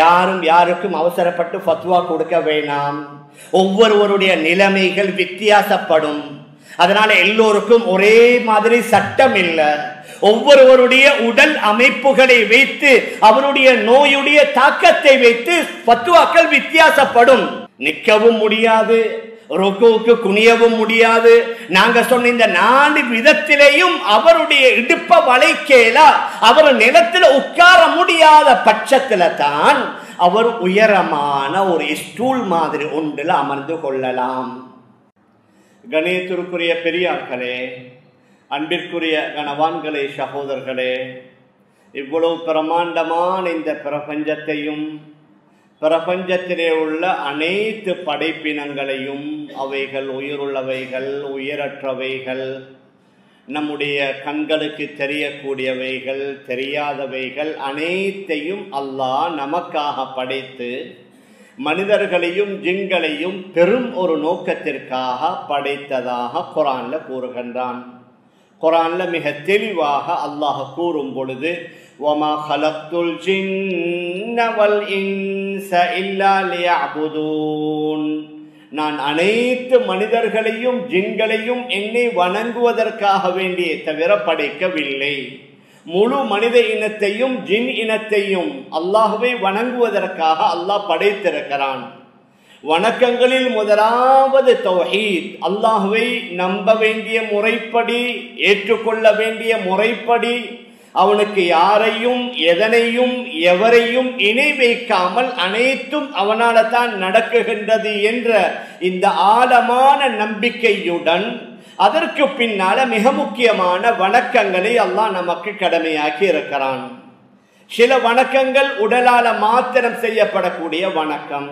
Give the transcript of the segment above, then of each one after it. யாரும் யாருக்கும் அவசரப்பட்டு ஃபத்வா கொடுக்க வேணாம். ஒவ்வொருவருடைய நிலைமைகள் வித்தியாசப்படும். அதனால எல்லோருக்கும் ஒரே மாதிரி சட்டம் இல்லை. ஒவ்வொருவருடைய உடல் அமைப்புகளை வைத்து அவருடைய நோயுடைய தாக்கத்தை வைத்து ஃபத்வாக்கள் வித்தியாசப்படும். நிற்கவும் முடியாது, ருக்குவுக்கு குனியவும் முடியாது. நாங்க சொன்ன இந்த 4 விதத்திலேயும் அவருடைய இடுப்ப வளைக்கேலா அவர் நிலத்துல உட்கார முடியாத பட்சத்துல தான் அவர் உயரமான ஒரு ஸ்டூல் மாதிரி ஒன்றில் அமர்ந்து கொள்ளலாம். கணேசருக்குரிய பெரியார்களே, அன்பிற்குரிய கணவான்களே, சகோதரர்களே, இவ்வளவு பிரமாண்டமான இந்த பிரபஞ்சத்தையும் பிரபஞ்சத்திலே உள்ள அனைத்து படைப்பினங்களையும், அவைகள் உயிருள்ளவைகள், உயிரற்றவைகள், நம்முடைய கண்களுக்கு தெரியக்கூடியவைகள், தெரியாதவைகள் அனைத்தையும் அல்லாஹ் நமக்காக படைத்து மனிதர்களையும் ஜின்களையும் பெரும் ஒரு நோக்கத்திற்காக படைத்ததாக குர்ஆனில் கூறுகின்றான். குர்ஆனில் மிக தெளிவாக அல்லாஹ் கூறும் பொழுது وَمَا خَلَقْتُ الْجِنَّ وَالْإِنْسَ إِلَّا لِيَعْبُدُونَ நான் அனைத்து மனிதர்களையும் ஜின்களையும் என்னை வணங்குவதற்காக வேண்டியே தவிர படைக்கவில்லை. முழு மனித இனத்தையும் ஜின் இனத்தையும் அல்லாஹ்வை வணங்குவதற்காக அல்லாஹ் படைத்திருக்கிறான். வணக்கங்களில் முதலாவது தௌஹீத், அல்லாஹ்வை நம்ப வேண்டிய முறைப்படி, ஏற்றுக்கொள்ள வேண்டிய முறைப்படி, அவனுக்கு யாரையும் எதனையும் எவரையும் இணை வைக்காமல் அனைத்தும் அவனால தான் நடக்குகின்றது என்ற இந்த ஆழமான நம்பிக்கையுடன் அதற்கு பின்னால மிக முக்கியமான வணக்கங்களை அல்லாஹ் நமக்கு கடமையாக்கி இருக்கிறான். சில வணக்கங்கள் உடலால மாத்திரம் செய்யப்படக்கூடிய வணக்கம்,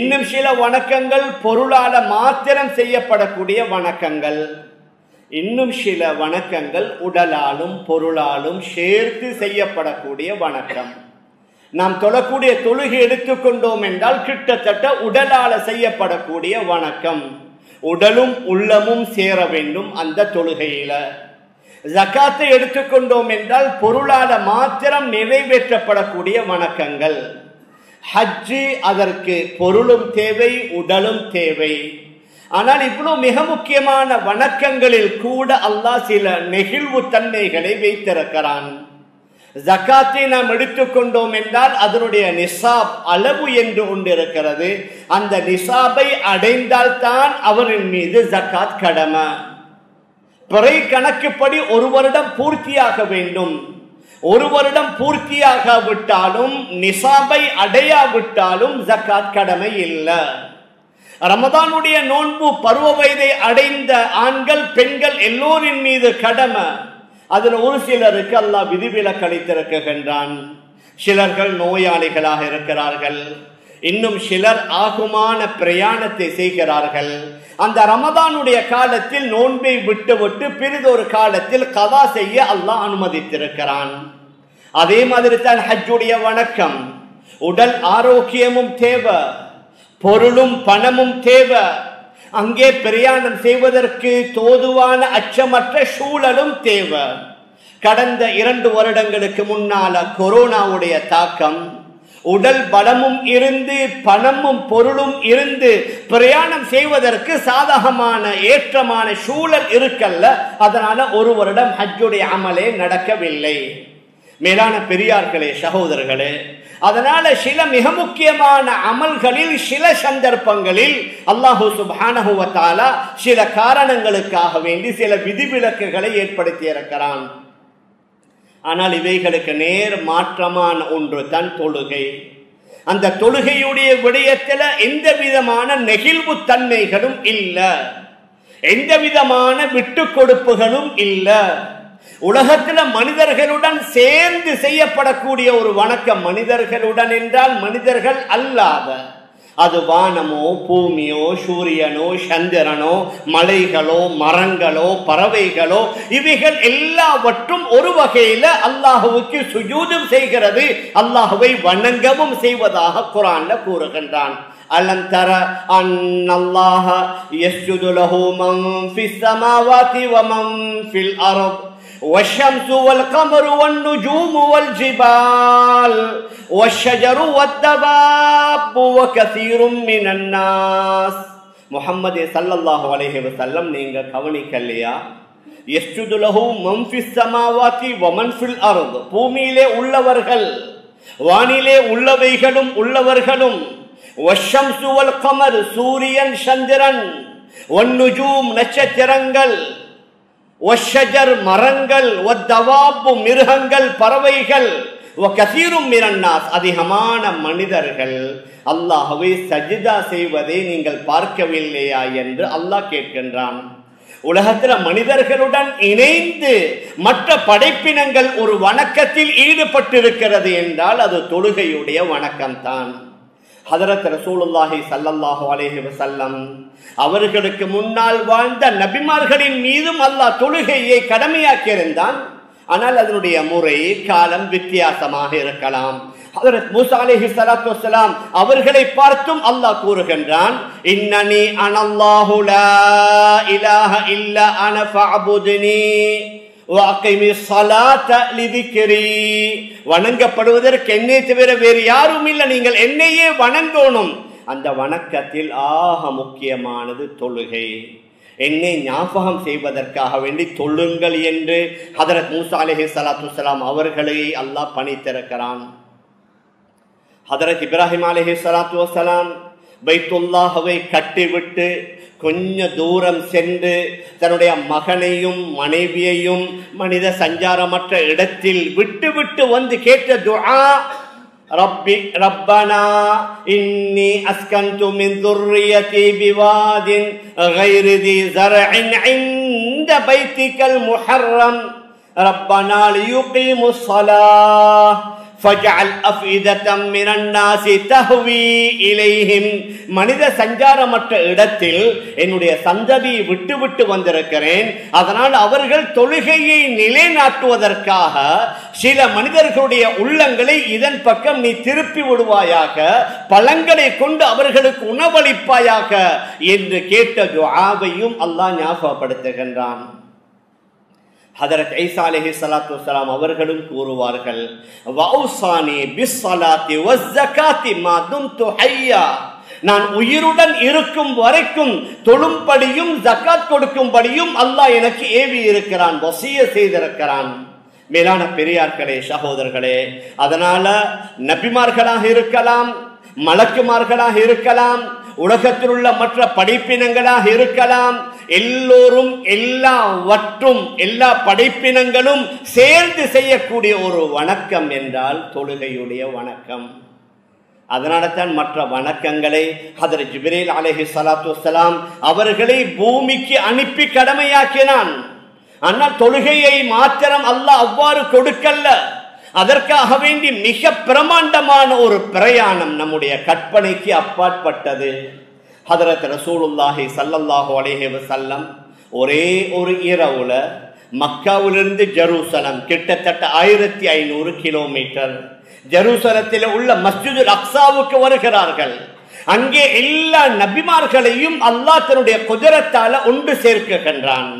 இன்னும் சில வணக்கங்கள் பொருளால மாத்திரம் செய்யப்படக்கூடிய வணக்கங்கள், இன்னும் சில வணக்கங்கள் உடலாலும் பொருளாலும் சேர்த்து செய்யப்படக்கூடிய வணக்கம். நாம் தொழக்கூடிய தொழுகை எடுத்துக்கொண்டோம் என்றால் கிட்டத்தட்ட உடலால செய்யப்படக்கூடிய வணக்கம், உடலும் உள்ளமும் சேர வேண்டும் அந்த தொழுகையில. ஜக்காத்தை எடுத்துக்கொண்டோம் என்றால் பொருளால மாத்திரம் நிறைவேற்றப்படக்கூடிய வணக்கங்கள். ஹஜ்ஜு, அதற்கு பொருளும் தேவை உடலும் தேவை. ஆனால் இவ்வளவு மிக முக்கியமான வணக்கங்களில் கூட அல்லாஹ் சில நெகிழ்வு தன்மைகளை வைத்திருக்கிறான். ஜக்காத்தை நாம் எடுத்துக்கொண்டோம் என்றால் அதனுடைய நிசாப் அளவு என்று ஒன்றிருக்கிறது. அந்த நிசாபை அடைந்தால்தான் அவரின் மீது ஜக்காத் கடமை. பிறை கணக்குப்படி ஒரு வருடம் பூர்த்தியாக வேண்டும். ஒரு வருடம் பூர்த்தியாகாவிட்டாலும் நிசாபை அடையாவிட்டாலும் ஜக்காத் கடமை இல்லை. ரமதானுடைய நோன்பு பருவ வயதை அடைந்த ஆண்கள் பெண்கள் எல்லோரின் மீது கடமை. அதில் ஒரு சிலருக்கு அல்லாஹ் விதிவிலக்கு அளித்திருக்கின்றான். சிலர்கள் நோயாளிகளாக இருக்கிறார்கள், இன்னும் சிலர் ஆகுமான பிரயாணத்தை செய்கிறார்கள். அந்த ரமதானுடைய காலத்தில் நோன்பை விட்டுவிட்டு பிறிதொரு காலத்தில் கதா செய்ய அல்லாஹ் அனுமதித்திருக்கிறான். அதே மாதிரி தான் ஹஜ்ஜுடைய வணக்கம். உடல் ஆரோக்கியமும் தேவை, பொருளும் பணமும் தேவை, அங்கே பிரயாணம் செய்வதற்கு தோதுவான அச்சமற்ற சூழலும் தேவை. கடந்த 2 வருடங்களுக்கு முன்னால கொரோனாவுடைய தாக்கம், உடல் பலமும் இருந்து பணமும் பொருளும் இருந்து பிரயாணம் செய்வதற்கு சாதகமான ஏற்றமான சூழல் இருக்கல்ல, அதனால ஒரு வருடம் ஹஜ்ஜுடைய அமலே நடக்கவில்லை. மேலான பெரியார்களே, சகோதரர்களே, அதனால சில மிக முக்கியமான அமல்களில் சில சந்தர்ப்பங்களில் அல்லாஹு சுப்ஹானஹு வ தஆலா சில காரணங்களுக்காக வேண்டி சில விதிவிலக்குகளை ஏற்படுத்தி இருக்கிறான். ஆனால் இவைகளுக்கு நேர் மாற்றமான ஒன்று தான் தொழுகை. அந்த தொழுகையுடைய விடயத்தில் எந்த விதமான நெகிழ்வு தன்மைகளும் இல்லை, எந்த விதமான விட்டு கொடுப்புகளும் இல்லை. உலகத்தில் மனிதர்களுடன் சேர்ந்து செய்யப்படக்கூடிய ஒரு வணக்கம், மனிதர்களுடன் என்றால் மனிதர்கள் அல்லாத, அது வானமோ பூமியோ சூரியனோ சந்திரனோ மலைகளோ மரங்களோ பறவைகளோ, இவைகள் எல்லாவற்றும் ஒரு வகையில் அல்லாஹுவுக்கு சுஜூதும் செய்கிறது, அல்லாஹுவை வணங்கவும் செய்வதாக குர்ஆன்ல கூறுகின்றான். அலம் தர அன்னல்லாஹ யஸ்ஜுது லஹு மன் ஃபிஸ் ஸமாவாதி வ மன் ஃபில் அர்த் والشمس والقمر والنجوم والجبال والشجر والدباب وكثير من الناس. محمد صلى الله عليه وسلم نينغا كوني كليا يسجد له من في السماوات ومن في الأرض. பூமியிலே உள்ளவர்கள் வானிலே உள்ளவைகளும் உள்ளவர்களும் والشمس والقمر சூரியன் சந்திரன் والنجوم நட்சத்திரங்கள் والشجر மரங்கள் والدواب மிருகங்கள் பறவைகள் وكثير من الناس அதிகமான மனிதர்கள் அல்லாஹ்வை சஜ்தா செய்வதை நீங்கள் பார்க்கவில்லையா என்று அல்லாஹ் கேட்கின்றான். உலகத்தில் மனிதர்களுடன் இணைந்து மற்ற படைப்பினங்கள் ஒரு வணக்கத்தில் ஈடுபட்டிருக்கிறது என்றால் அது தொழுகையுடைய வணக்கம்தான். ஹதரத் ரசூலுல்லாஹி ஸல்லல்லாஹு அலைஹி வஸல்லம் அவர்களுக்கு முன்னால் வாழ்ந்த நபிமார்களின் மீதும் அல்லாஹ் தொழுகையை கடமையாக்கியிருந்தான். ஆனால் அதனுடைய முறை காலம் வித்தியாசமாக இருக்கலாம். ஹதரத் மூஸா அலைஹி ஸலாத்து வஸலாம் அவர்களை பார்த்தும் அல்லாஹ் கூறுகின்றான், இன்னனி அனல்லாஹு லா இலாஹ இல்லா அன ஃபஅபுதுனி வணங்கப்படுவதற்கு என்னை தவிர வேறு யாரும் இல்லை, நீங்கள் என்னையே வணங்கணும். அந்த வணக்கத்தில் ஆக முக்கியமானது தொழுகை. என்னை ஞாபகம் செய்வதற்காக வேண்டி தொழுங்கள் என்று ஹதரத் மூஸா அலைஹி ஸலாத்து வஸலாம் அவர்களை அல்லாஹ் பணித்திருக்கிறான். ஹதரத் இப்ராஹிம் அலைஹி ஸலாத்து வஸலாம் பைத்துல்லாஹ்வை கட்டிவிட்டு கொஞ்ச தூரம் சென்று தன்னுடைய மகனையும் மனைவியையும் மனித சஞ்சாரமற்ற இடத்தில் விட்டுவிட்டு வந்து கேட்ட துஆ, ரப்பி ரப்பனா இன்னி அஸ்கந்து மின் ذر்ரியதி பிவாதின் غைரு ذي زرع عند بيتك المحرم ربنا ليقيموا الصلاة فجعل أفئدة من الناس تهوي إليهم. மனித சஞ்சாரமற்ற இடத்தில் என்னுடைய சந்ததியை விட்டுவிட்டு வந்திருக்கிறேன், அதனால் அவர்கள் தொழுகையை நிலைநாட்டுவதற்காக சில மனிதர்களுடைய உள்ளங்களை இதன் பக்கம் நீ திருப்பி விடுவாயாக, பழங்களை கொண்டு அவர்களுக்கு உணவளிப்பாயாக என்று கேட்ட துஆவையும் அல்லாஹ் ஞாபகப்படுத்துகின்றான். ஹதரத் ஈசா அலைஹி ஸலாத்து வஸலாம் அவர்களும் கூறுவார்கள், வௌசானி பிஸ்ஸலாத்தி வஸ்ஸகாத்தி மா தும்து ஹய்யா, நான் உயிருடன் இருக்கும் வரைக்கும் தொழும்படியும் ஜகாத் கொடுக்கும்படியும் அல்லாஹ் எனக்கு ஏவி இருக்கிறான், வசியத் செய்திருக்கிறான். மேலான பெரியார்களே, சகோதரர்களே, அதனால நபிமார்களாக இருக்கலாம், மலக்குமார்களாக இருக்கலாம், உலகத்தில் உள்ள மற்ற படைப்பினங்களாக இருக்கலாம், எல்லோரும் எல்லாவற்றும் எல்லா படைப்பினங்களும் சேர்ந்து செய்யக்கூடிய ஒரு வணக்கம் என்றால் தொழுகையுடைய வணக்கம். அதனால தான் மற்ற வணக்கங்களை ஹதரத் ஜிப்ரீல் அலைஹி ஸலாத்து வஸலாம் அவர்களை பூமிக்கு அனுப்பி கடமையாக்கினான். ஆனால் தொழுகையை மாத்திரம் அல்லாஹ் அவ்வாறு கொடுக்கல்ல, அதற்காக வேண்டி மிக பிரமாண்டமான ஒரு பிரயாணம் நம்முடைய கற்பனைக்கு அப்பாற்பட்டது. ஹதரத் ரசூலுல்லாஹி ஸல்லல்லாஹு அலைஹி வஸல்லம் ஒரே ஒரு இரவுல மக்காவிலிருந்து ஜெருசலம் கிட்டத்தட்ட 1500 கிலோமீட்டர் ஜெருசலத்தில் உள்ள மஸ்ஜிதுல் அக்ஸாவுக்கு வருகிறார்கள். அங்கே எல்லா நபிமார்களையும் அல்லாஹ் தன்னுடைய குதிரத்தால ஒன்று சேர்க்கின்றான்.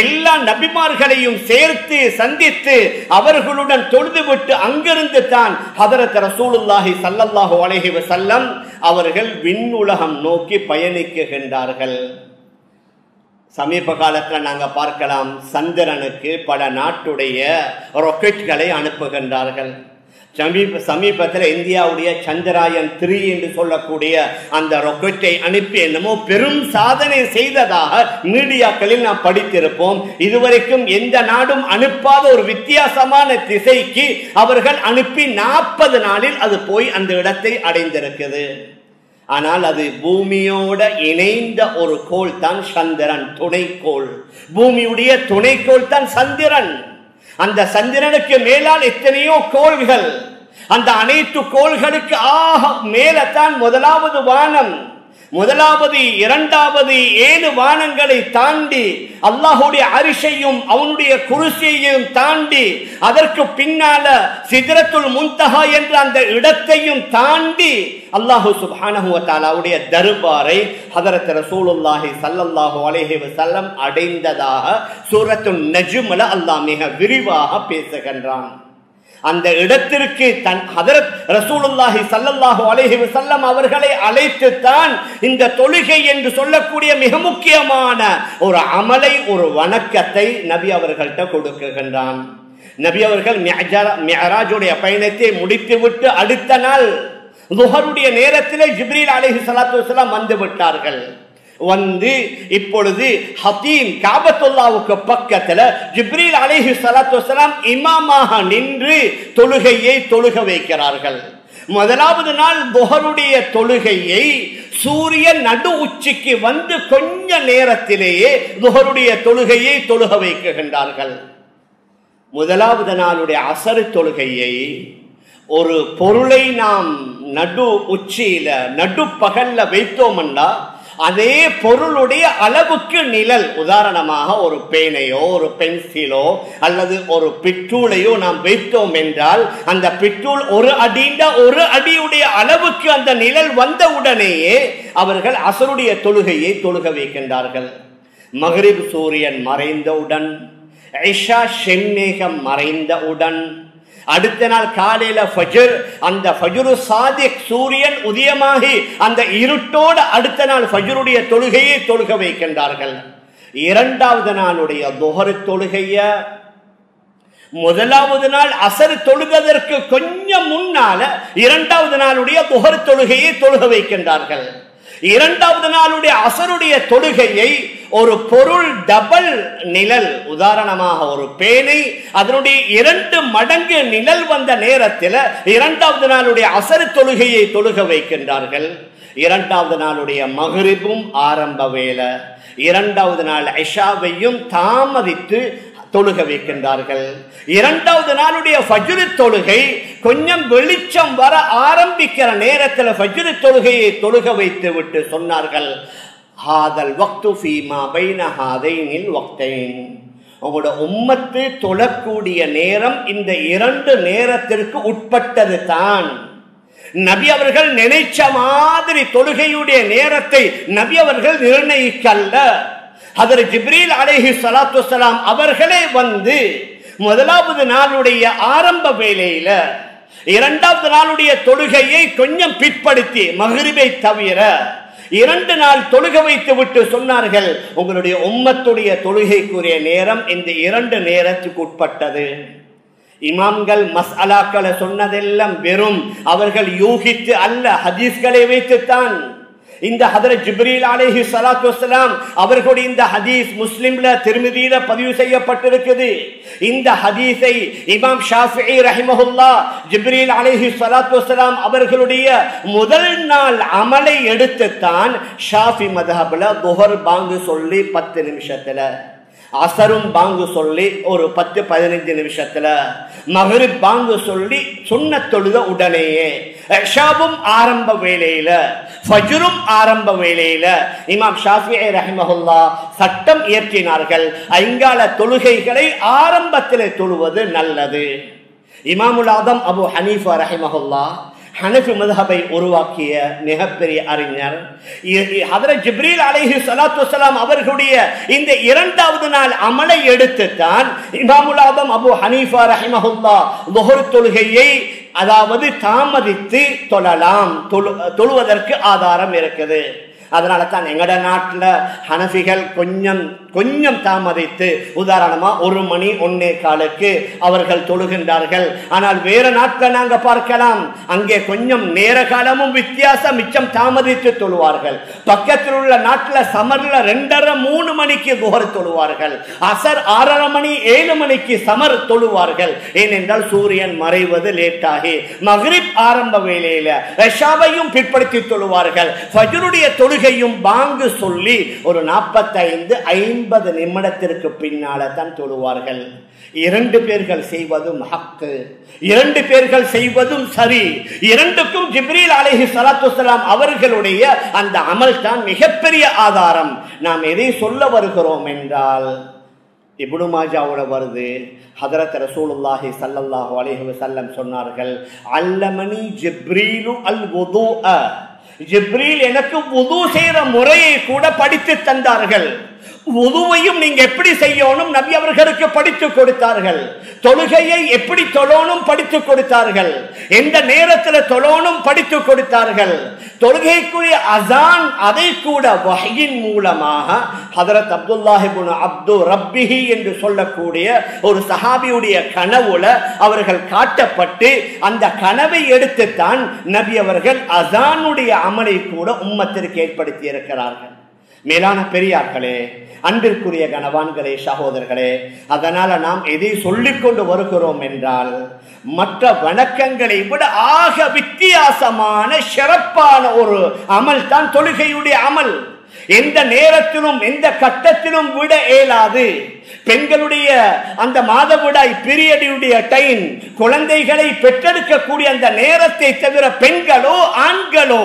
எல்லா நபிமார்களையும் சேர்த்து சந்தித்து அவர்களுடன் தொழுதுவிட்டு அங்கிருந்து தான் ஹதரத் ரசூலுல்லாஹி ஸல்லல்லாஹு அலைஹி வஸல்லம் அவர்கள் விண்ணுலகம் நோக்கி பயணிக்கின்றார்கள். சமீப காலத்தில் நாங்கள் பார்க்கலாம், சந்திரனுக்கு பல நாட்டுடைய ராக்கெட்டுகளை அனுப்புகின்றார்கள். சமீபத்தில் இந்தியாவுடைய சந்திராயன் 3 என்று சொல்லக்கூடிய அந்த ராக்கெட்டை அனுப்பி என்னமோ பெரும் சாதனை செய்ததாக மீடியாக்களில் நாம் படித்திருப்போம். இதுவரைக்கும் எந்த நாடும் அனுப்பாத ஒரு வித்தியாசமான திசைக்கு அவர்கள் அனுப்பி 40 நாளில் அது போய் அந்த இடத்தை அடைந்திருக்குது. ஆனால் அது பூமியோட இணைந்த ஒரு கோள் தான் சந்திரன், துணைக்கோள். பூமியுடைய துணைக்கோள் தான் சந்திரன். அந்த சந்திரனுக்கு மேலால் எத்தனையோ கோள்கள், அந்த அனைத்து கோள்களுக்கு ஆக மேலத்தான் முதலாவது வானம். முதலாவது இரண்டாவது ஏழு வானங்களை தாண்டி அல்லாஹ்வுடைய அரிஷையும் அவனுடைய குர்சியையும் தாண்டி அதற்கு பின்னால சித்ரத்துல் முன்தஹா என்ற அந்த இடத்தையும் தாண்டி அல்லாஹ் சுப்ஹானஹு வ தஆலாவுடைய தர்பாரை ஹஜ்ரத் ரசூலுல்லாஹி ஸல்லல்லாஹு அலைஹி வஸல்லம் அடைந்ததாக சூரத்து நஜ்ம்ல அல்லாஹ் மிக விரிவாக பேசுகின்றான். அந்த இடத்திற்கு தன் ஹஜ்ரத் ரசூலுல்லாஹி ஸல்லல்லாஹு அலைஹி வஸல்லம் அவர்களை அழைத்து தான் இந்த தொழுகை என்று சொல்லக்கூடிய மிக முக்கியமான ஒரு அமலை, ஒரு வணக்கத்தை நபி அவர்கள்ட்ட கொடுக்குகின்றான். நபி அவர்கள் மிஅராஜுடைய பயணத்தை முடித்துவிட்டு அடுத்த நாள் லுஹருடைய நேரத்திலே ஜிப்ரீல் அலைஹி ஸலாத்து வஸலாம் வந்து விட்டார்கள். வந்து இப்பொழுது ஹதீம் காபத்துல்லாவுக்கு பக்கத்துல ஜிப்ரீல் அலைஹி ஸலாத்து வஸலாம் இமாமாக நின்று தொழுகையை தொழுக வைக்கிறார்கள். முதலாவது நாள் துஹருடைய தொழுகையை சூரியன் நடு உச்சிக்கு வந்து கொஞ்ச நேரத்திலேயே துஹருடைய தொழுகையை தொழுக வைக்கின்றார்கள். முதலாவது நாளுடைய அசர் தொழுகையை ஒரு பொருளை நாம் நடு உச்சியில நடுப்பகல்ல வைத்தோம்னா அதே பொருளுடைய அளவுக்கு நிழல், உதாரணமாக ஒரு பேனையோ ஒரு பென்சிலோ அல்லது ஒரு பிட்டூலையோ நாம் வைத்தோம் என்றால் அந்த பிட்டூல் ஒரு அடியுடைய அளவுக்கு அந்த நிழல் வந்த உடனேயே அவர்கள் அசருடைய தொழுகையை தொழுக வைக்கின்றார்கள். மகரிப் சூரியன் மறைந்தவுடன், ஐஷா செம்மேகம் மறைந்தவுடன், அடுத்த நாள் காலையில ஃபஜ்ர், அந்த ஃபஜ்ரு சாதிக் சூரியன் உதயமாகி அந்த இருட்டோடு அடுத்த நாள் ஃபஜ்ருடைய தொழுகையை தொழுக வைக்கின்றார்கள். இரண்டாவது நாளுடைய துஹர் தொழுகைய முதலாவது நாள் அசர் தொழுவதற்கு கொஞ்சம் முன்னால இரண்டாவது நாளுடைய துஹர் தொழுகையை தொழுக வைக்கின்றார்கள். இரண்டாவது நாளுடைய அசருடைய தொழுகையை ஒரு பொருள் டபுள் நிழல், உதாரணமாக ஒரு பேனை அதனுடைய இரண்டு மடங்கு நிழல் வந்த நேரத்தில் இரண்டாவது நாளுடைய அசர் தொழுகையை தொழுக வைக்கின்றார்கள். இரண்டாவது நாளுடைய மகரிபும் ஆரம்ப வேலை, இரண்டாவது நாள் ஐஷாவையும் தாமதித்து தொழுக வைக்கின்றார்கள். இரண்டாவது நாளுடைய ஃபஜ்ரு தொழுகை கொஞ்சம் வெளிச்சம் வர ஆரம்பிக்கிற நேரத்தில் ஃபஜ்ரு தொழுகையை தொழுக வைத்து விட்டு சொன்னார்கள், ஹாதல் வக்து ஃபீமா பைன ஹாதைனில் வக்தைன், உங்களோட உம்மத்து தொழக்கூடிய நேரம் இந்த இரண்டு நேரத்திற்கு உட்பட்டது தான். நபி அவர்கள் நினைச்ச மாதிரி தொழுகையுடைய நேரத்தை நபி அவர்கள் நிர்ணயிக்கல்ல. ஹதர் ஜிப்ரீல் அலைஹி ஸலாத்து வஸலாம் அவர்களே வந்து முதலாவது நாளுடைய ஆரம்ப வேளையில இரண்டாவது நாளுடைய தொழுகையை கொஞ்சம் பிற்படுத்தி மகரிபை தவிர இரண்டு நாள் தொழுக வைத்து விட்டு சொன்னார்கள், உங்களுடைய உம்மத்துடைய தொழுகைக்குரிய நேரம் இந்த இரண்டு நேரத்துக்கு உட்பட்டது. இமாம்கள் மஸ்அலாக்களை சொன்னதெல்லாம் வெறும் அவர்கள் யூகித்து அல்ல, ஹதீஸ்களை வைத்துத்தான். இந்த ஹதரத் ஜிப்ரீல் அலைஹி ஸலாத்து வஸலாம் அவர்களுடைய இந்த ஹதீஸ் முஸ்லிம்ல திர்மிதியில பதிவு செய்யப்பட்டிருக்குது. இந்த ஹதீஸை இமாம் ஷாஃபிஈ ரஹிமஹுல்லாஹ் ஜிப்ரீல் அலைஹி ஸலாத்து வஸலாம் அவர்களுடைய முதல் நாள் அமலை எடுத்துத்தான் ஷாஃபி மதஹப்ல துஹர் பாங்கு சொல்லி 10 நிமிஷத்துல, அசரும் பாங்கு சொல்லி ஒரு 10-15 நிமிஷத்துல, மகரிப் பாங்கு சொல்லி சுன்ன தொழுத உடனேயே, இஷாவும் ஆரம்ப வேளையில ஃபஜ்ரும் ஆரம்ப வேளையில இமாம் ஷாஃபிஈ ரஹிமஹுல்லாஹ் சட்டம் இயற்றினார்கள், ஐங்கால தொழுகைகளை ஆரம்பத்திலே தொழுவது நல்லது. இமாமுல் ஆதம் அபு ஹனீஃபா ரஹிமஹுல்லாஹ் ஹனஃபி மதஹபை உருவாக்கிய மிகப்பெரிய அறிஞர் ஹஜ்ரத் ஜிப்ரீல் அலைஹி ஸலாத்து வஸலாம் அவர்களுடைய இந்த இரண்டாவது நாள் அமலை எடுத்துத்தான் இமாமுல் ஆதம் அபு ஹனீஃபா ரஹிமஹுல்லாஹ் லுஹர் தொழுகையை அதாவது தாமதித்து தொழலாம், தொழுவதற்கு ஆதாரம் இருக்குது. அதனால தான் எங்கட நாட்டில் ஹனஃபிகள் கொஞ்சம் தாமதித்து உதாரணமாக 1 மணி 1:15 அவர்கள் தொழுகின்றார்கள். ஆனால் வேறு நாட்கள் நாங்கள் பார்க்கலாம், அங்கே கொஞ்சம் நேர காலமும் வித்தியாசம், மிச்சம் தாமதித்து தொழுவார்கள். பக்கத்தில் உள்ள நாட்டில் சமரில் 2:30-3 மணிக்கு துஹர் தொழுவார்கள், அசர் 6:30-7 மணிக்கு சமர் தொழுவார்கள். ஏனென்றால் சூரியன் மறைவது லேட்டாகி மகரிப் ஆரம்ப வேளையில் இஷாவையும் பிற்படுத்தி தொழுவார்கள். ஃபஜ்ருடைய தொழுகை தொழுகையும் பாங்கு சொல்லி ஒரு 45 நிமிடத்திற்கு பின்னால தான் தொழுவார்கள். இரண்டு பேர்கள் செய்வதும் ஹக்கு, இரண்டு பேர்கள் செய்வதும் சரி. இரண்டுக்கும் ஜிப்ரீல் அலைஹிஸ்ஸலாத்து வஸலாம் அவர்களுடைய அந்த அமல் தான் மிகப்பெரிய ஆதாரம். நாம் எதை சொல்ல வருகிறோம் என்றால், இப்னு மாஜாவோட வருது, ஹதரத் ரசூலுல்லாஹி ஸல்லல்லாஹு அலைஹி வஸல்லம் சொன்னார்கள், அல்லமனி ஜிப்ரீலு அல் வுதுஅ, ஜிப்ரீல் எனக்கு வுது செய்கிற முறையை கூட படித்து தந்தார்கள். வுதுவையும் நீங்க எப்படி செய்யணும் நபி அவர்களுக்கு படித்து கொடுத்தார்கள். தொழுகையை எப்படி தொழணும் படித்து கொடுத்தார்கள். எந்த நேரத்தில் தொழணும் படித்து கொடுத்தார்கள். தொழுகைக்குரிய அசான் அதை கூட வஹ்யின் மூலமாக ஹதரத் அப்துல்லாஹி இப்னு அப்து ரப்பிஹி என்று சொல்லக்கூடிய ஒரு சஹாபியுடைய கனவுல அவர்கள் காட்டப்பட்டு அந்த கனவை எடுத்துத்தான் நபி அவர்கள் அசானுடைய அமலை கூட உம்மத்திற்கு ஏற்படுத்தி இருக்கிறார்கள். மேலான பெரியார்களே, அன்பிற்குரிய கனவான்களே, சகோதரர்களே, அதனால் நாம் எதை சொல்லிக்கொண்டு வருகிறோம் என்றால், மற்ற வணக்கங்களை விட ஆக வித்தியாசமான சிறப்பான ஒரு அமல் தான் தொழுகையுடைய அமல். எந்த நேரத்திலும் எந்த கட்டத்திலும் விட இயலாது. பெண்களுடைய அந்த மாதவிடாய் பீரியடுடைய டைம், குழந்தைகளை பெற்றெடுக்கக்கூடிய அந்த நேரத்தை தவிர பெண்களோ ஆண்களோ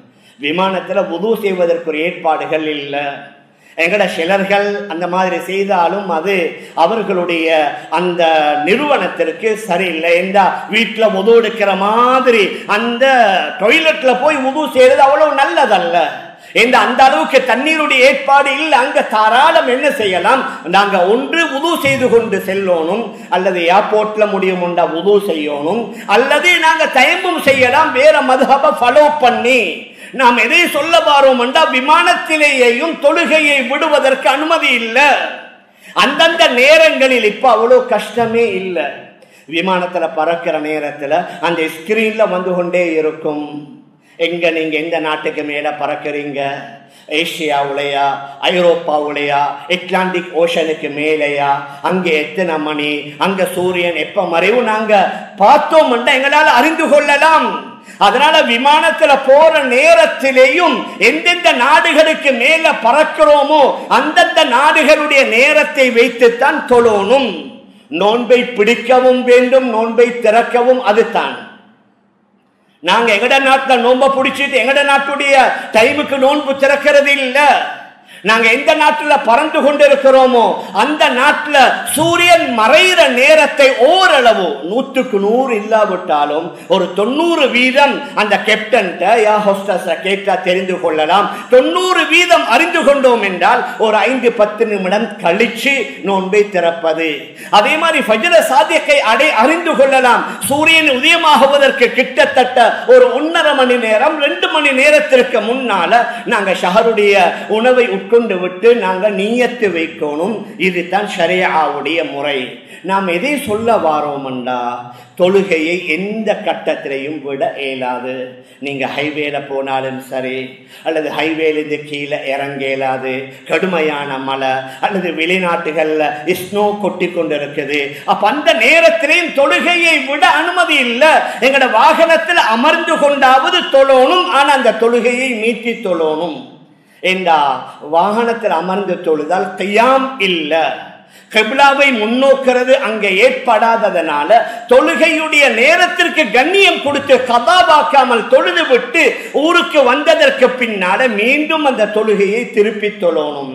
விமானத்தில் வுது செய்வதற்கு ஏற்பாடுகள் இல்லை. எங்கட சிலர்கள் அந்த மாதிரி செய்தாலும் அது அவர்களுடைய அந்த நிறுவனத்திற்கு சரியில்லை. எந்த வீட்டில் வுது எடுக்கிற மாதிரி அந்த டொய்லெட்ல போய் வுது செய்யறது அவ்வளவு நல்லதல்ல. எந்த அந்த அளவுக்கு தண்ணீருடைய ஏற்பாடு இல்லை. அங்கே தாராளம் என்ன செய்யலாம், நாங்கள் ஒன்று வுது செய்து கொண்டு செல்லணும், அல்லது ஏர்போர்ட்ல முடியும் உண்டா வுது செய்யணும், அல்லது நாங்கள் தயம்பும் செய்யலாம். வேற மதுஹபை ஃபாலோ பண்ணி நாம் எதை சொல்ல வாரோம் என்றால், விமானத்திலேயும் தொழுகையை விடுவதற்கு அனுமதி இல்லை. அந்தந்த நேரங்களில் இப்போ அவ்வளோ கஷ்டமே இல்லை. விமானத்தில் பறக்கிற நேரத்தில் அந்த ஸ்கிரீன்ல வந்து கொண்டே இருக்கும், எங்க நீங்க எந்த நாட்டுக்கு மேல பறக்கிறீங்க, ஏசியாவுலையா, ஐரோப்பாவுலையா, அட்லாண்டிக் ஓஷனுக்கு மேலையா, அங்கே எத்தனை மணி, அங்க சூரியன் எப்ப மறைவு நாங்க பார்த்தோம் எங்களால் அறிந்து கொள்ளலாம். அதனால விமானத்துல போற நேரத்திலேயும் எந்தெந்த நாடுகளுக்கு மேல பறக்கிறோமோ அந்தந்த நாடுகளுடைய நேரத்தை வைத்துத்தான் தொழணும். நோன்பை பிடிக்கவும் வேண்டும், நோன்பை திறக்கவும். அதுதான் நாங்க எங்கட நாட்டில் நோன்பை பிடிச்சிட்டு எங்கட நாட்டுடைய டைமுக்கு நோன்பு திறக்கிறது இல்லை. நாங்க எந்த நாட்டில் பறந்து கொண்டிருக்கிறோமோ அந்த நாட்டில் சூரியன் மறைகிற நேரத்தை ஓரளவு 100க்கு 100 இல்லாவிட்டாலும் ஒரு 90% அந்த கேப்டன்ட்ட யா ஹோஸ்டஸை கேட்டா தெரிந்து கொள்ளலாம். 90% அறிந்து கொண்டோம் என்றால் ஒரு 5-10 நிமிடம் கழிச்சு நோன்பை திறப்பது. அதே மாதிரி ஃபஜ்ர சாதிக்கை அறிந்து கொள்ளலாம். சூரியன் உதயமாகுவதற்கு கிட்டத்தட்ட ஒரு 1.5 மணி நேரம் 2 மணி நேரத்திற்கு முன்னால நாங்க ஷஹருடைய உணவை கொண்டு விட்டு நாங்கள் நீயத்து வைக்கணும். இதுதான் ஷரியஆவுடைய முறை. நாம் எதை சொல்ல வாரோம்டா, தொழுகையை எந்த கட்டத்திலையும் விட இயலாது. நீங்க ஹைவேல போனாலும் சரி, அல்லது ஹைவேலேருந்து கீழே இறங்க இயலாது. கடுமையான மழை அல்லது வெளிநாட்டுகள்ல ஸ்னோ கொட்டி கொண்டு இருக்குது. அப்ப அந்த நேரத்திலையும் தொழுகையை விட அனுமதி இல்லை. எங்களோட வாகனத்தில் அமர்ந்து கொண்டாவது தொழணும், ஆனா அந்த தொழுகையை மீட்டி தொழணும். வாகனத்தில் அமர்ந்து தொழுதால் கியாம் இல்ல, கிப்லாவை முன்னோக்கிறது அங்கே ஏற்படாததனால தொழுகையுடைய நேரத்திற்கு கண்ணியம் கொடுத்து கதாபாக்காமல் தொழுது விட்டு ஊருக்கு வந்ததற்கு பின்னால மீண்டும் அந்த தொழுகையை திருப்பி தொழணும்.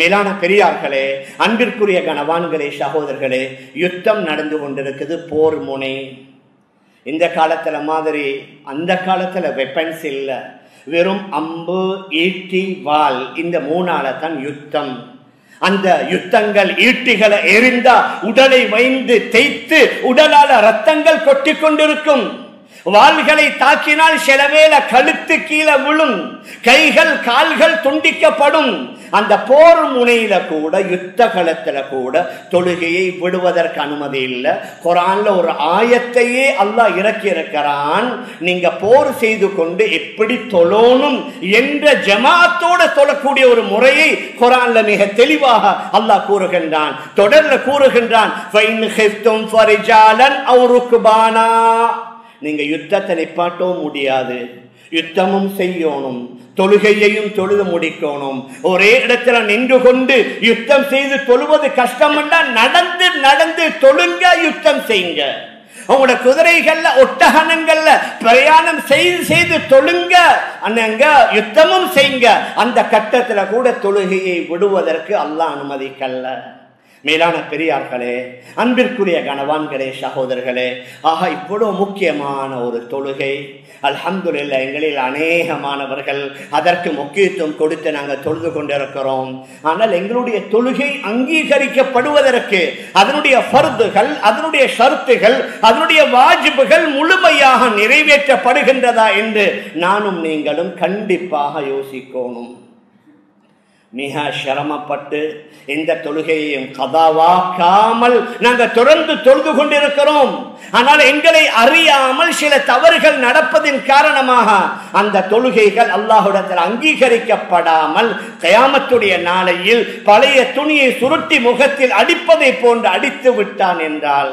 மேலான பெரியார்களே, அன்பிற்குரிய கனவான்களே, சகோதரர்களே, யுத்தம் நடந்து கொண்டிருக்குது, போர் முனை. இந்த காலத்துல மாதிரி அந்த காலத்துல வெப்பன்ஸ் இல்லை, வெறும் அம்பு, ஈட்டி, வாள், இந்த மூணால தான் யுத்தம். அந்த யுத்தங்கள் ஈட்டிகளை எரிந்தா உடலை வைந்து தேய்த்து உடலால ரத்தங்கள் கொட்டி கொண்டிருக்கும். والغلي تاكينا شلميلا كالتي كيلا ملوم كايغل كالغل تنديكا قدوم அந்த போர் முனையில கூட யுத்த களத்துல கூட தொழுகையை விடுவதற்கு அனுமதி இல்ல. குர்ஆன்ல ஒரு ஆயத்தையே அல்லாஹ் இறக்கி இருக்கிறான். நீங்க போர் செய்து கொண்டு எப்படி தொழணும் என்ற ஜமாஅத்தோட தொழக்கூடிய ஒரு முறையை குர்ஆன்ல மிக தெளிவாக அல்லாஹ் கூறுகின்றான். தொடர்ந்து கூறுகின்றான், ஃபைன் ஹிஃப்தும் ஃபரிஜாலன் அவ் ருக்பானா. நீங்க யுத்தத்தை நிப்பாட்டவும் முடியாது, யுத்தமும் செய்யணும், தொழுகையையும் தொழுது முடிக்கணும். ஒரே இடத்துல நின்று கொண்டு யுத்தம் செய்து தொழுவது கஷ்டம் இல்ல, நடந்து நடந்து தொழுங்க, யுத்தம் செய்யுங்க. உங்களோட குதிரைகள்ல ஒட்டகங்கள்ல பிரயாணம் செய்து செய்து தொழுங்க, அண்ணங்க யுத்தமும் செய்யுங்க. அந்த கட்டத்துல கூட தொழுகையை விடுவதற்கு அல்லாஹ் அனுமதிக்கல்ல. மேலான பெரியார்களே, அன்பிற்குரிய கணவான்களே, சகோதரர்களே, ஆக இவ்வளோ முக்கியமான ஒரு தொழுகை. அல்ஹம்துலில்லாஹ், எங்களில் அநேகமானவர்கள் அதற்கு முக்கியத்துவம் கொடுத்து நாங்கள் தொழுது கொண்டிருக்கிறோம். ஆனால் எங்களுடைய தொழுகை அங்கீகரிக்கப்படுவதற்கு அதனுடைய ஃபர்துகள், அதனுடைய ஷர்த்துகள், அதனுடைய வாஜிபுகள் முழுமையாக நிறைவேற்றப்படுகின்றதா என்று நானும் நீங்களும் கண்டிப்பாக யோசிக்கணும். மிக சிரமப்பட்டு இந்த தொழுகையையும் கதாவாக்காமல் நாங்கள் தொடர்ந்து தொழுது கொண்டிருக்கிறோம். ஆனால் எங்களை அறியாமல் சில தவறுகள் நடப்பதின் காரணமாக அந்த தொழுகைகள் அல்லாஹ்விடத்தில் அங்கீகரிக்கப்படாமல் கியாமத்துடைய நாளையில் பழைய துணியை சுருட்டி முகத்தில் அடிப்பதை போன்று அடித்து விட்டான் என்றால்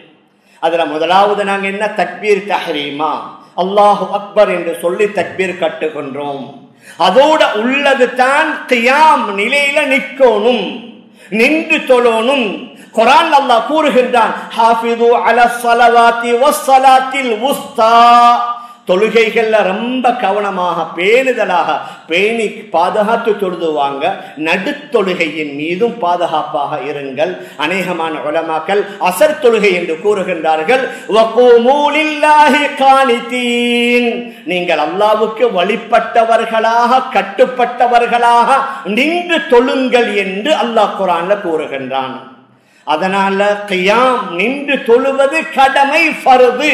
அதுல முதலாவது நாங்க என்ன, தக்பீர் தஹ்ரீமா, அல்லாஹு அக்பர் என்று சொல்லி தக்பீர் கட்டுகின்றோம். அதோட உள்ளது தான் கியாம் நிலையில நிற்கணும், நின்று தொழணும். குர்ஆன் அல்லாஹ் கூறுகின்றான், ஹாஃபிது அலா ஸலவாத்தி வஸ்ஸலாத்தில் உஸ்தா. தொழுகைகள்ல ரொம்ப கவனமாக பேணுதலாக பேணி பாதுகாத்து தொழுதுவாங்க. நடுத்தொழுகையின் மீதும் பாதுகாப்பாக இருங்கள். அநேகமான உலமாக்கள் அசர் தொழுகை என்று கூறுகின்றார்கள், நீங்கள் அல்லாஹ்வுக்கு வழிபட்டவர்களாக கட்டுப்பட்டவர்களாக நின்று தொழுங்கள் என்று அல்லாஹ் குர்ஆன்ல கூறுகின்றான். அதனால கியாம் நின்று தொழுவது கடமை, ஃபர்து.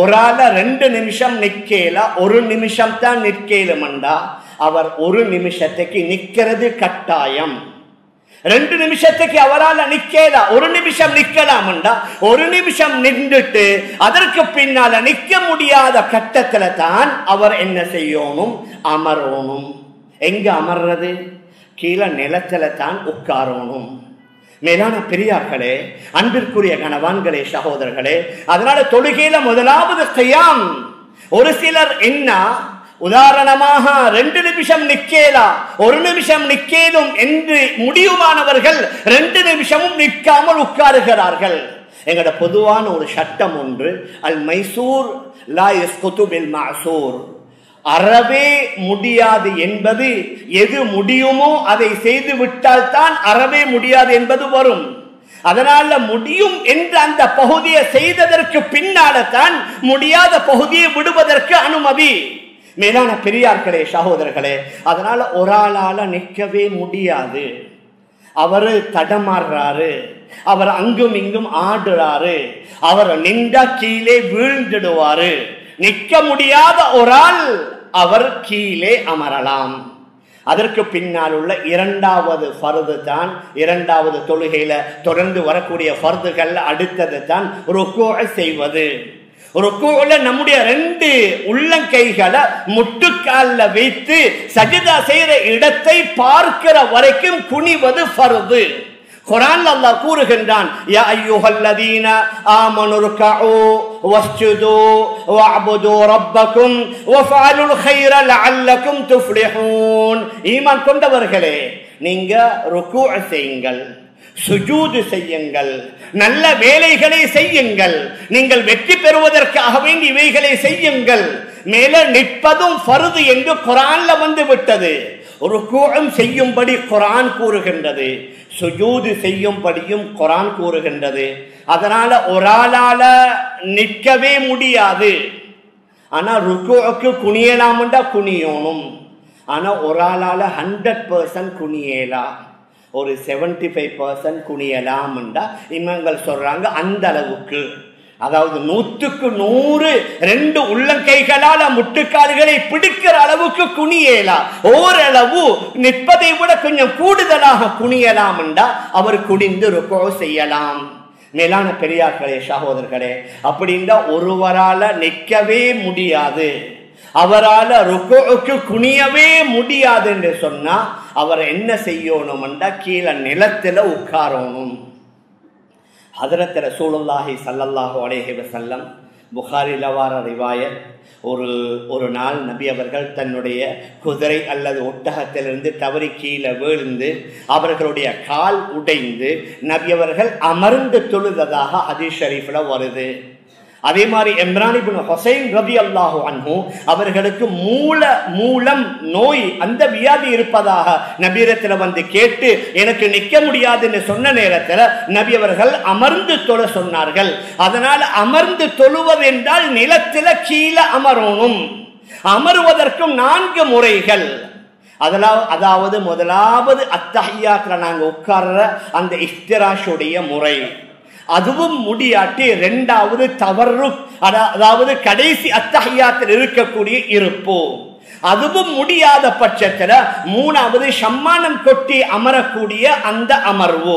ஒரு ஆள 2 நிமிஷம் நிற்கல, 1 நிமிஷம் தான் நிற்கலும்ண்டா, அவர் 1 நிமிஷத்துக்கு நிற்கிறது கட்டாயம். 2 நிமிஷத்துக்கு அவரால் நிற்கல, 1 நிமிஷம் நிற்கலாம்ண்டா. 1 நிமிஷம் நின்றுட்டு அதற்கு பின்னால நிற்க முடியாத கட்டத்துல தான் அவர் என்ன செய்யணும், அமரணும். எங்க அமர்றது, கீழே நிலத்துல தான் உட்காரணும். மேலான பெரியார்களே, அன்பிற்குரிய கணவான்களே, சகோதரர்களே, அதனால தொழுகையில முதலாவது கியாம். ஒரு சிலர் என்ன, உதாரணமாக 2 நிமிஷம் நிக்கலா, 1 நிமிஷம் நிக்கேதும் என்று முடியுமானவர்கள் 2 நிமிஷமும் நிற்காமல் உட்காருகிறார்கள். எங்கட பொதுவான ஒரு சட்டம் ஒன்று, அல் மைசூர் லா யஸ்குது பில் மஅசூர், அறவே முடியாது என்பது, எது முடியுமோ அதை செய்து விட்டால் தான் அறவே முடியாது என்பது வரும். அதனால முடியும் என்று அந்த பகுதியை செய்ததற்கு பின்னால தான் முடியாத பகுதியை விடுவதற்கு அனுமதி. மேலான பெரியார்களே, சகோதரர்களே, அதனால ஒரு ஆளால நிற்கவே முடியாது. அவரு தடமாடுறாரு, அவர் அங்கும் இங்கும் ஆடுறாரு, அவர் நின்றா கீழே வீழ்ந்துடுவாரு. நிற்க முடியாத ஒரு ஆள் அவர் கீழே அமரலாம். அதற்கு பின்னால் உள்ள 2வது ஃபர்து தான், 2வது தொழுகையில தொடர்ந்து வரக்கூடிய ஃபர்துகள் அடுத்தது தான் ருக்கூ செய்வது. ركوعنا نمودي رندي ولن كيكالا متكالا بيتي سجدا سيري إلتي باركرا وركم كوني بدر فردي قرآن الله كورهندان يا أيها الذين آمنوا ركعوا واسجدوا واعبدوا ربكم وفعلوا الخير لعلكم تفلحون إيمان كنت بركلي نينجا ركوع سينجل சுஜூது செய்யுங்கள் நல்ல வேலைகளை செய்யுங்கள் நீங்கள் வெற்றி பெறுவதற்காக வேண்டி இவைகளை செய்யுங்கள் மேலே நிற்பதும் ஃபர்து என்று குர்ஆன்ல வந்து விட்டது ருகூஉம் செய்யும்படி குர்ஆன் கூறுகின்றது சுஜூது செய்யும்படியும் குர்ஆன் கூறுகின்றது அதனால ஒராளால நிற்கவே முடியாது ஆனா ருகூஉக்கு குனியலாம்டா குனியணும் ஆனா ஒராளால 100% குனியலாம் ஒரு 75% குனியலாம் என்றா இமாம்கள் சொல்றாங்க அந்த அளவுக்கு அதாவது 100க்கு 100 ரெண்டு உள்ளங்கைகளால முட்டுக்கால்களை பிடிக்கிற அளவுக்கு குனியலாம் ஓரளவு நிற்பதை விட கொஞ்சம் கூடுதலாக குனியலாம் என்றா அவர் குனிந்து ருகூ செய்யலாம் மேலான பெரியார்களே சகோதரர்களே அப்படின்னா ஒருவரால நிற்கவே முடியாது அவரால ருகூக்கு குனியவே முடியாது என்று சொன்னா அவர் என்ன செய்யணும்ண்டா கீழ நிலத்துல உட்காரணும் ஹஜ்ரத் ரசூலுல்லாஹி ஸல்லல்லாஹு அலைஹி வஸல்லம் புகாரில வர ரிவாயத் ஒரு நாள் நபி அவர்கள் தன்னுடைய குதிரை அல்லது ஒட்டகத்திலிருந்து தவறி கீழே வீழ்ந்து அவர்களுடைய கால் உடைந்து நபி அவர்கள் அமர்ந்து தொழுததாக ஹதீஸ் ஷரீஃப்ல வருது அதே மாதிரி இம்ரான் இப்னு ஹுசைன் ரலியல்லாஹு அன்ஹு அவர்களுக்கு மூலம் நோய் அந்த வியாதி இருப்பதாக நபியிடத்தில் வந்து கேட்டு எனக்கு நிற்க முடியாதுன்னு சொன்ன நேரத்தில் நபி அவர்கள் அமர்ந்து தொழ சொன்னார்கள் அதனால் அமர்ந்து தொழுவது என்றால் நிலத்தில் கீழே அமரணும் அமருவதற்கும் 4 முறைகள் அதாவது முதலாவது அத்தஹியாத்துல நாங்கள் உட்கார்ற அந்த இஃப்திராஷுடைய முறை அதுவும் முடியாட்டி இரண்டாவது தவறுக் அதாவது கடைசி அத்தஹியாத்தில் இருக்கக்கூடிய இருப்பு அதுவும் முடியாத பட்சத்தில் 3வது சம்மானம் கொட்டி அமரக்கூடிய அந்த அமர்வு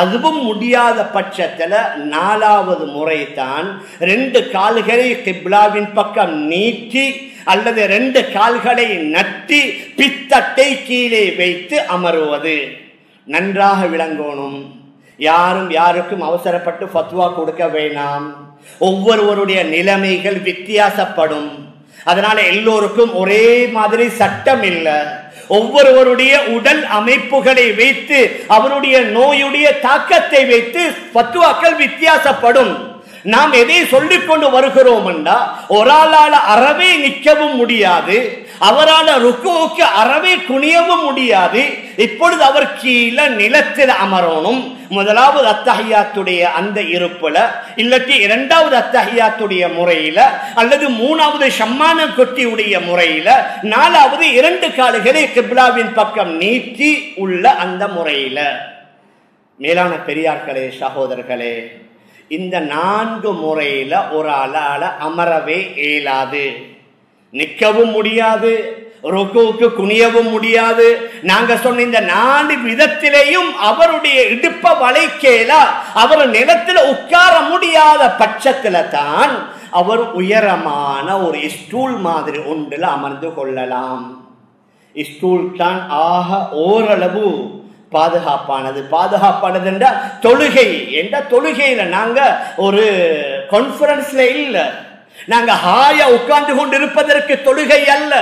அதுவும் முடியாத பட்சத்தில் 4வது முறை தான் 2 கால்களை கிப்லாவின் பக்கம் நீட்டி அல்லது 2 கால்களை நட்டி பித்தட்டை கீழே வைத்து அமருவது நன்றாக விளங்கணும் யாரும் யாருக்கும் அவசரப்பட்டு ஃபத்வா கொடுக்க வேண்டாம் ஒவ்வொருவருடைய நிலைமைகள் வித்தியாசப்படும் அதனால எல்லோருக்கும் ஒரே மாதிரி சட்டம் இல்லை ஒவ்வொருவருடைய உடல் அமைப்புகளை வைத்து அவருடைய நோயுடைய தாக்கத்தை வைத்து ஃபத்வாக்கள் வித்தியாசப்படும் நாம் எதை சொல்லிக் கொண்டு வருகிறோம் என்றா ஒராளால அறவே நிற்கவும் முடியாது அவரால் ருகூக்கு அறவே குனியவும் முடியாது இப்பொழுது அவர் கீழே நிலத்தில் அமரணும் முதலாவது அத்தஹியாத்துடைய அந்த இருப்புல இல்லட்டி இரண்டாவது அத்தஹியாத்துடைய முறையில அல்லது 3வது ஷம்மான கொட்டியுடைய முறையில 4வது 2 கால்களை கிப்லாவின் பக்கம் நீட்டி உள்ள அந்த முறையில மேலான பெரியார்களே சகோதரர்களே இந்த 4 முறையில ஒரு ஆளால அமரவே இயலாது நிற்கவும் முடியாது ருகூக்கு குனியவும் முடியாது நாங்க சொன்ன இந்த 4 விதத்திலேயும் அவருடைய இடுப்ப வளைக்கேலா அவர் நிலத்தில் உட்கார முடியாத பட்சத்துல தான் அவர் உயரமான ஒரு ஸ்டூல் மாதிரி ஒன்றில் அமர்ந்து கொள்ளலாம் ஸ்டூல் தான் ஆக ஓரளவு பாதுகாப்பானது பாதுகாப்பானது என்ற தொழுகை என்ற தொழுகையில நாங்க ஒரு கான்ஃபரன்ஸ்ல இல்லை நாங்க ஹாயா உட்கார்ந்து கொண்டிருப்பதற்கு தொழுகை அல்ல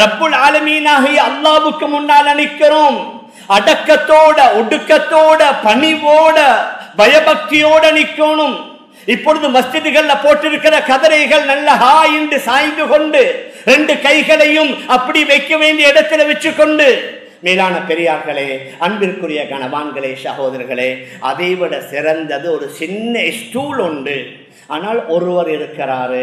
ரப்புல் ஆலமீனாகிய அல்லாஹ்வுக்கு முன்னால் நிற்கிறோம் அடக்கத்தோட ஒடுக்கத்தோட பணிவோட பயபக்தியோட நிற்கணும் இப்பொழுது மஸ்ஜிதுகள்ல போட்டிருக்கிற கதரைகள் நல்ல ஹாய்ந்து சாய்ந்து கொண்டு 2 கைகளையும் அப்படி வைக்க வேண்டிய இடத்துல வச்சு கொண்டு மேலான பெரியார்களே அன்பிற்குரிய கணவான்களே சகோதரர்களே அதைவிட சிறந்தது ஒரு சின்ன ஸ்டூல் உண்டு ஆனால் ஒருவர் இருக்கிறாரு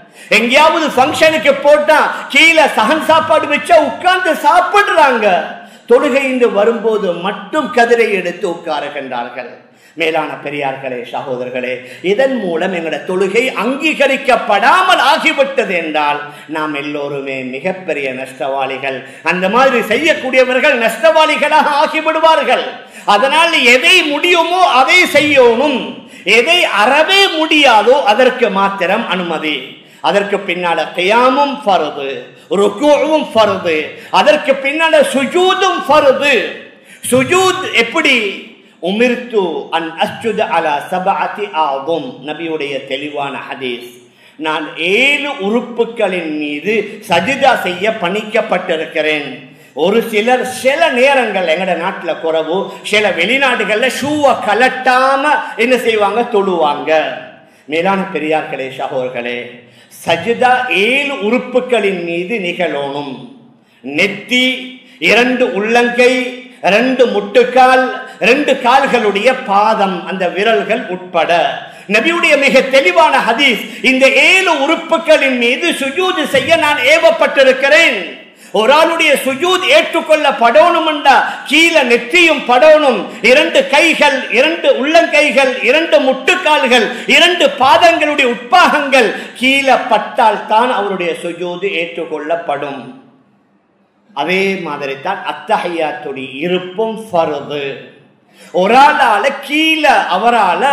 எங்கயாவது ஃபங்க்ஷனுக்கு போட்டா கீழ சஹன் சாப்பாடு வச்சா உட்கார்ந்து சாப்பிடுறாங்க. தொழுகையிந்து வரும்போது மட்டும் கதிரை எடுத்து உட்காருகின்றார்கள். மேலான பெரியார்களே, சகோதரர்களே, இதன் மூலம் எங்களோட தொழுகை அங்கீகரிக்கப்படாமல் ஆகிவிட்டது என்றால் நாம் எல்லோருமே மிகப்பெரிய நஷ்டவாளிகள். அந்த மாதிரி செய்யக்கூடியவர்கள் நஷ்டவாளிகளாக ஆகிவிடுவார்கள். அதனால் எதை முடியுமோ அதை செய்யணும், எதை அறவே முடியாதோ அதற்கு மாத்திரம் அனுமதி. அதற்கு பின்னால கியாமும் ஃபர்து, ருக்கூவும் ஃபர்து, அதற்கு பின்னால சுஜூதும் ஃபர்து. சுஜூத் எப்படி? உமிர்து அன் அஸ்ஜுத அலா சபஅதி ஆதும், நபியுடைய தெளிவான ஹதீஸ். நான் 7 உறுப்புகளின் மீது சஜிதா செய்ய பணிக்கப்பட்டிருக்கிறேன். ஒரு சிலர் சில நேரங்கள் எங்கட நாட்டில் குறவு, சில வெளிநாடுகளில் ஷூவை கலட்டாம என்ன செய்வாங்க, தொழுவாங்க. மேலான பெரியார்களே, சகோதர்களே, சஜிதா 7 உறுப்புகளின் மீது நிகழணும். நெத்தி, 2 உள்ளங்கை, 2 முட்டுக்கால், 2 கால்களுடைய பாதம், அந்த விரல்கள் உட்பட. நபியுடைய மிக தெளிவான ஹதீஸ், இந்த 7 உறுப்புகளின் மீது சுஜூது செய்ய நான் ஏவப்பட்டிருக்கிறேன். ஒரு ஆளுடைய சுஜூத் ஏற்றுக்கொள்ள படணும்ண்டா கீழே நெற்றியும் படணும், 2 கைகள், 2 உள்ளங்கைகள், 2 முட்டுக்கால்கள், 2 பாதங்களுடைய உட்பாகங்கள் கீழே பட்டால் தான் அவருடைய சுஜூது ஏற்றுக்கொள்ளப்படும். அதே மாதிரி தான் அத்தஹியாத்துடைய இருப்பும் ஃபர்து. ஒரு ஆளால கீழே அவரால்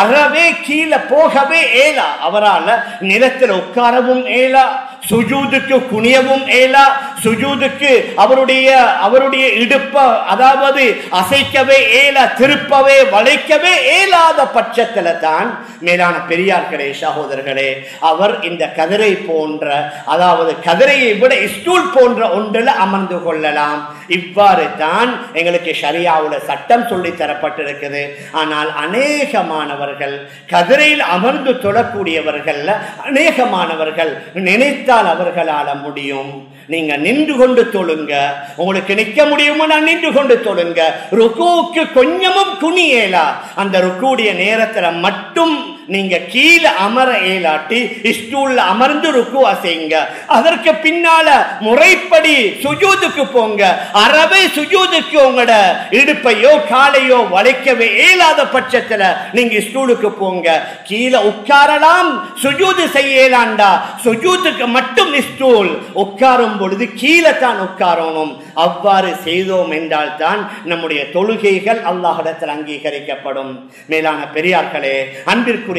அறவே கீழே போகவே ஏலா, அவரால் நிலத்தில் உட்காரவும் ஏலா, சுஜூதுக்கு குனியவும் ஏலா, சுஜூதுக்கு அவருடைய இடுப்ப அதாவது அசைக்கவே ஏலா, திருப்பவே வளைக்கவே ஏலாத பட்சத்தில் தான் மேலான பெரியார்களே, சகோதரர்களே, அவர் இந்த கதிரை போன்ற அதாவது கதிரையை விட ஸ்டூல் போன்ற ஒன்றில் அமர்ந்து கொள்ளலாம். இவ்வாறு தான் எங்களுக்கு ஷரியாவுல சட்டம் சொல்லி தரப்பட்டிருக்குது. ஆனால் அநேகமானவர்கள் கதிரையில் அமர்ந்து தொழக்கூடியவர்கள், அநேகமானவர்கள் நினைத்த அவர்களால முடியும். நீங்க நின்று கொண்டு தொழுங்க, உங்களுக்கு நிக்க முடியுமா? நான் நின்று கொண்டு தொழுங்க, ருக்கூக்கு கொஞ்சமும் குனியலா, அந்த ருக்கூடைய நேரத்துல மட்டும் நீங்க கீழே அமர ஏலாட்டி ஸ்டூல்ல அமர்ந்து ருக்கு அசைங்க. அதற்கு பின்னால முறைப்படி சுஜூதுக்கு போங்க. அறவே சுஜூதுக்கு உங்களோட இடுப்பையோ காலையோ வளைக்கவே இயலாத பட்சத்துல நீங்க ஸ்டூலுக்கு போங்க. கீழே உட்காரலாம், சுஜூது செய்யலாண்டா சுஜூதுக்கு மட்டும் ஸ்டூல், உட்காரும் பொழுது கீழே தான் உட்காரணும். அவ்வாறு செய்தோம் என்றால் தான் நம்முடைய தொழுகைகள் அல்லாஹ்விடத்தில் அங்கீகரிக்கப்படும். மேலான பெரியார்களே, அன்பிற்குரிய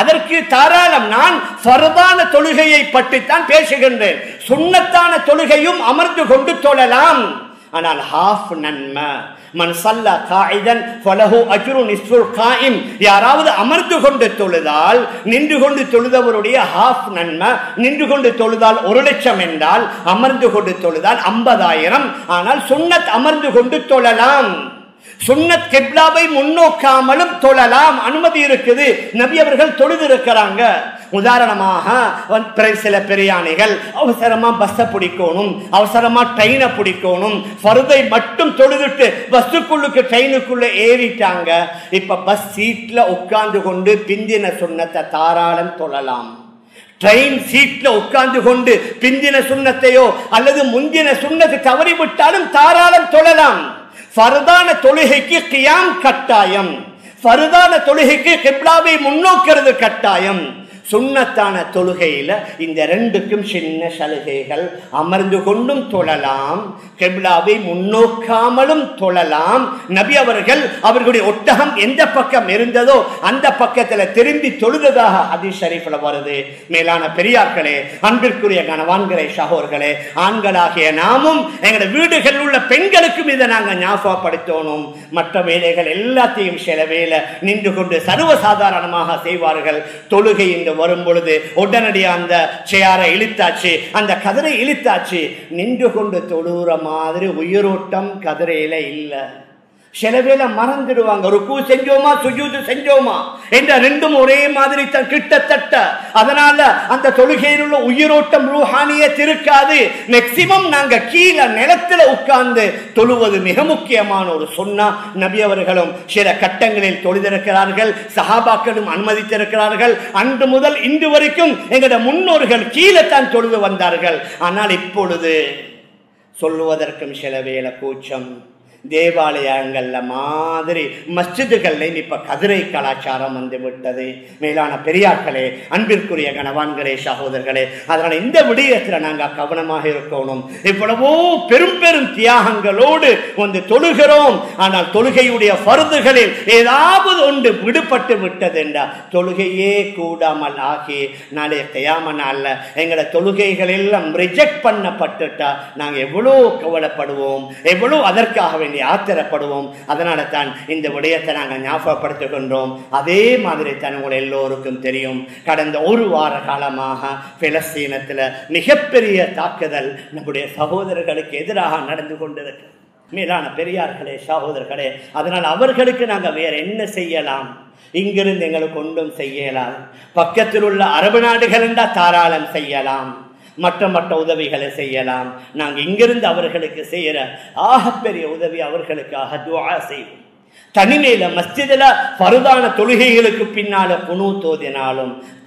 அதற்கு தாராளம். நான் ஃபர்தான தொழுகையை பற்றித்தான் பேசுகின்றேன். சுன்னத்தான தொழுகையும் அமர்ந்து கொண்டு தொழலாம். ஆனால் ஹாஃப் நன்மை மன் ஸல்லா காயிதன் ஃபலஹு அஜ்ரு நிஸ்ஃபுல் காயிம், யாராவது அமர்ந்து கொண்டு தொழுதால் நின்று கொண்டு தொழுதவருடைய ஹாஃப் நன்மை. நின்று கொண்டு தொழுதால் 1,00,000 என்றால் அமர்ந்து கொண்டு தொழுதால் 50,000. ஆனால் சுன்னத் அமர்ந்து கொண்டு தொழலாம். சுன்னத் கிப்லாவை முன்னோக்காமலும் தொழலாம், அனுமதி இருக்குது. நபி அவர்கள் தொழுது இருக்கிறாங்க. உதாரணமாக சில பெரியானைகள் அவசரமா பஸ்ஸை பிடிக்கணும், அவசரமா ட்ரெயினை பிடிக்கணும், ஃபர்தை மட்டும் தொழுதுட்டு பஸ்ஸுக்குள்ளுக்கு ட்ரெயினுக்குள்ள ஏறிட்டாங்க. இப்ப பஸ் சீட்ல உட்கார்ந்து கொண்டு பிந்தின சுன்னத்தை தாராளம் தொழலாம். ட்ரெயின் சீட்ல உட்கார்ந்து கொண்டு பிந்தின சுன்னத்தையோ அல்லது முந்தின சுன்னத்தை தவறிவிட்டாலும் தாராளம் தொழலாம். ஃபர்தான தொழுகைக்கு கியாம் கட்டாயம், ஃபர்தான தொழுகைக்கு கிப்லாவை முன்னோக்கிறது கட்டாயம். சுன்னத்தான தொழுகையில் இந்த 2க்கும் சின்ன சலுகைகள். அமர்ந்து கொண்டும் தொழலாம், கிப்லாவை முன்னோக்காமலும் தொழலாம். நபி அவர்கள் அவர்களுடைய ஒட்டகம் எந்த பக்கம் இருந்ததோ அந்த பக்கத்தில் திரும்பி தொழுததாக ஹதீஸ் ஷரீஃபில் வருது. மேலான பெரியார்களே, அன்பிற்குரிய கணவான்களே, சகோதரர்களே, ஆண்களாகிய நாமும் எங்களோட வீடுகளில் உள்ள பெண்களுக்கும் இதை நாங்கள் ஞாபகப்படுத்தணும். மற்ற வேலைகள் எல்லாத்தையும் சில வேலை நின்று கொண்டு சர்வசாதாரணமாக செய்வார்கள். தொழுகை இந்த வரும்பொழுது உடனடியே அந்த சேரை இழுத்தாச்சு, அந்த கதிரை இழுத்தாச்சு. நின்று கொண்டு தொழுகிற மாதிரி உயிரோட்டம் கதிரையில இல்லை. சில வேளை மறந்துடுவாங்க, ருக்கு செஞ்சோமா சுஜூது செஞ்சோமா என்ற ரெண்டும் ஒரே மாதிரி தான் கிட்டத்தட்ட. அதனால அந்த தொழுகையில் உள்ள உயிரோட்டம் ரூஹானியத் இருக்காது. மேக்சிமம் நாங்க கீழே நிலத்துல உட்கார்ந்து தொழுவது மிக முக்கியமான ஒரு சுன்னா. நபி அவர்களும் சில கட்டங்களில் தொழுதிருக்கிறார்கள், சஹாபாக்களும் அனுமதித்திருக்கிறார்கள். அன்று முதல் இன்று வரைக்கும் எங்களோட முன்னோர்கள் கீழே தான் தொழுது வந்தார்கள். ஆனால் இப்பொழுது சொல்லுவதற்கும் சில வேளை கூச்சம். தேவாலயங்கள்ல மாதிரி மஸ்ஜிதுகள்லையும் இப்ப கதிரை கலாச்சாரம் வந்து விட்டது. மேலான பெரியார்களே, அன்பிற்குரிய கணவான்களே, சகோதரர்களே, அதனால இந்த விடயத்துல நாங்க கவனமாக இருக்கணும். இவ்வளவோ பெரும் பெரும் தியாகங்களோடு வந்து தொழுகிறோம், ஆனால் தொழுகையுடைய பருந்துகளில் ஏதாவது ஒன்று விடுபட்டு விட்டது என்றால் தொழுகையே கூடாமல் ஆகி நாளைய தியாமனால எங்களை தொழுகைகள் எல்லாம் ரிஜெக்ட் பண்ணப்பட்டுட்டா நாங்க எவ்வளோ கவலைப்படுவோம், எவ்வளோ அதற்காக ஆத்திரப்படுவோம். அதனால தான் இந்த விடயத்தை நாங்கள் ஞாபகப்படுத்திக் கொண்டோம். அதே மாதிரி தான் உங்கள் எல்லோருக்கும் தெரியும், கடந்த ஒரு வார காலமாக பிலஸ்தீனத்தில் மிகப்பெரிய தாக்குதல் நம்முடைய சகோதரர்களுக்கு எதிராக நடந்து கொண்டிருக்கு. மேலான பெரியார்களே, சகோதரர்களே, அதனால் அவர்களுக்கு நாங்கள் வேற என்ன செய்யலாம்? இங்கிருந்து எங்களுக்கு ஒன்றும் செய்யலாம். பக்கத்தில் உள்ள அரபு நாடுகள் என்றால் தாராளம் செய்யலாம், மற்ற மற்ற உதவிகளை செய்யலாம். நாங்கள் இங்கிருந்து அவர்களுக்கு செய்கிற ஆகப்பெரிய உதவி அவர்களுக்காக துஆ செய்வோம். தனிமையில மஸ்ஜிதில் பருதான தொழுகைகளுக்கு பின்னால குனூத் ஓதினாலும்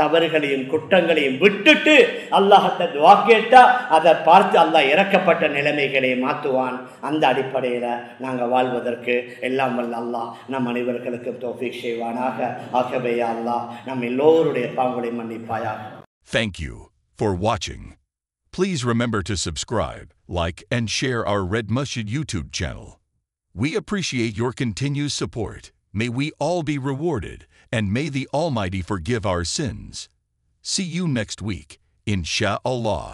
தவறுகளையும் குற்றங்களையும் விட்டுட்டு அல்லாஹ்ட்ட துஆ கேட்டா அதை பார்த்து அல்லாஹ் இறக்கப்பட்ட நிலைமைகளை மாற்றுவான். அந்த அடிப்படையில் நாங்கள் வாழ்வதற்கு எல்லாம் வல்ல அல்லாஹ் நம் அனைவர்களுக்கும் தௌஃபீக் செய்வானாக. ஆகவே யா அல்லாஹ் நம் எல்லோருடைய பாவங்களை மன்னிப்பாயாக. Thank you for watching. Please remember to subscribe, like and share our Red Masjid YouTube channel. We appreciate your continued support. May we all be rewarded. And may the Almighty forgive our sins. See you next week, insha'Allah.